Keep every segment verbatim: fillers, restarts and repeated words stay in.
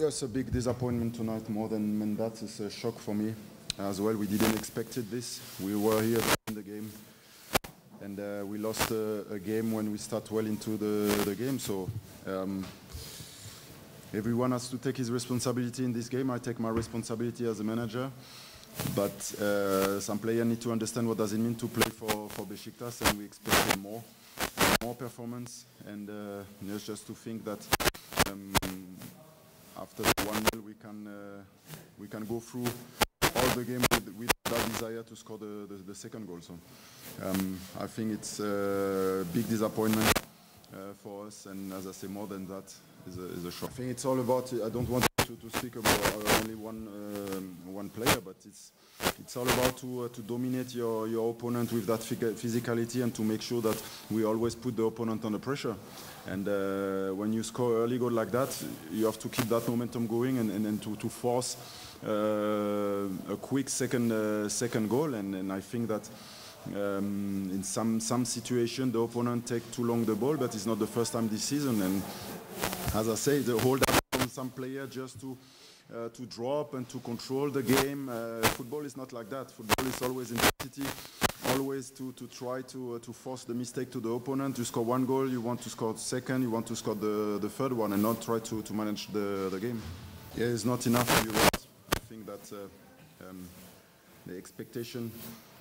Yes, a big disappointment tonight, more than, than that. It's a shock for me as well. We didn't expect this. We were here in the game, and uh, we lost uh, a game when we start well into the, the game. So um, everyone has to take his responsibility in this game. I take my responsibility as a manager. But uh, some players need to understand what does it mean to play for, for Beşiktaş, and we expected more, more performance. And uh, just to think that um, after the one nil we can uh, we can go through all the game with, with that desire to score the, the, the second goal. So um, I think it's a big disappointment uh, for us, and as I say, more than that is a, is a shock. I think it's all about. I don't want. To, to speak about only one um, one player, but it's it's all about to uh, to dominate your your opponent with that physicality and to make sure that we always put the opponent under pressure. And uh, when you score an early goal like that, you have to keep that momentum going and and, and to to force uh, a quick second uh, second goal. And, and I think that. Um, in some some situation the opponent take too long the ball, but it's not the first time this season. And as I say, the hold up on some player just to uh, to drop and to control the game. Uh, football is not like that. Football is always intensity, always to to try to uh, to force the mistake to the opponent. You score one goal, you want to score second, you want to score the the third one, and not try to to manage the the game. Yeah, it's not enough. You right. I think that. Uh, um, The expectation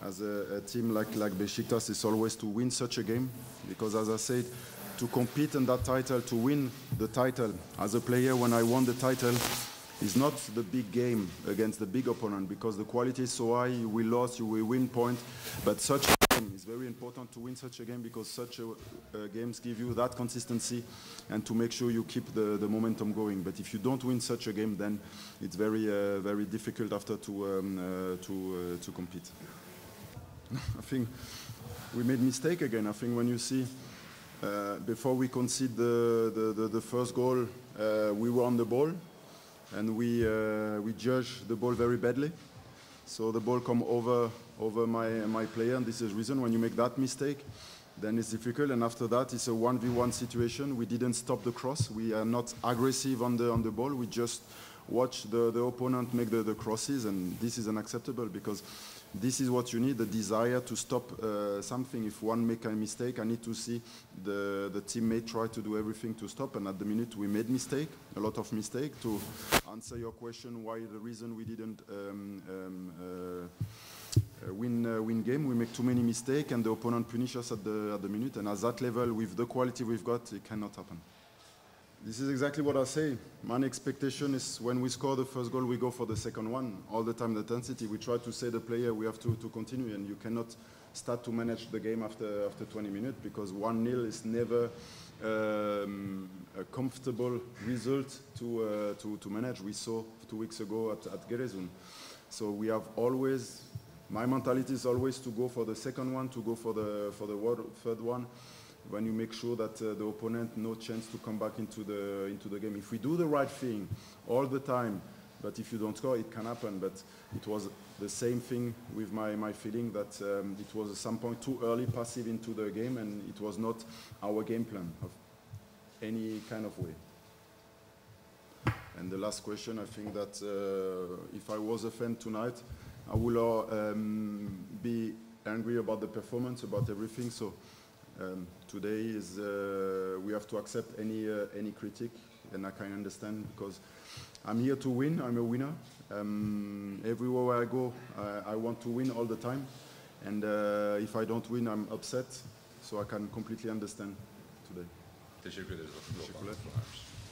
as a, a team like, like Beşiktaş is always to win such a game, because as I said, to compete in that title, to win the title, as a player when I won the title, is not the big game against the big opponent, because the quality is so high, you will lose, you will win point, but such a game is very important to win such a game, because such a, uh, games give you that consistency and to make sure you keep the, the momentum going. But if you don't win such a game, then it's very uh, very difficult after to um, uh, to uh, to compete. I think we made mistake again. I think when you see uh, before we concede the the, the, the first goal, uh, we were on the ball and we uh, we judged the ball very badly. So the ball come over over my my player, and this is the reason when you make that mistake. Then it's difficult, and after that it's a one v one situation. We didn't stop the cross. We are not aggressive on the on the ball. We just watch the, the opponent make the, the crosses, and this is unacceptable, because this is what you need, the desire to stop uh, something. If one make a mistake, I need to see the, the teammate try to do everything to stop, and at the minute we made mistake, a lot of mistake. To answer your question why the reason we didn't um, um, uh, Uh, win uh, win game, we make too many mistakes and the opponent punish us at the at the minute, and at that level with the quality we've got, it cannot happen. This is exactly what I say. My expectation is when we score the first goal, we go for the second one. All the time the intensity, we try to say the player we have to, to continue, and you cannot start to manage the game after after twenty minutes, because one nil is never um, a comfortable result to, uh, to, to manage. We saw two weeks ago at, at Giresun. So we have always My mentality is always to go for the second one, to go for the for the third one, when you make sure that uh, the opponent no chance to come back into the into the game. If we do the right thing all the time, but if you don't score, it can happen. But it was the same thing with my my feeling that um, it was at some point too early passive into the game, and it was not our game plan of any kind of way. And the last question, I think that uh, if I was a fan tonight, I will um, be angry about the performance, about everything. So um, today is uh, we have to accept any uh, any critique, and I can understand, because I'm here to win. I'm a winner. Um, everywhere I go, I, I want to win all the time. And uh, if I don't win, I'm upset. So I can completely understand today. Teşekkür ederiz. Teşekkürler.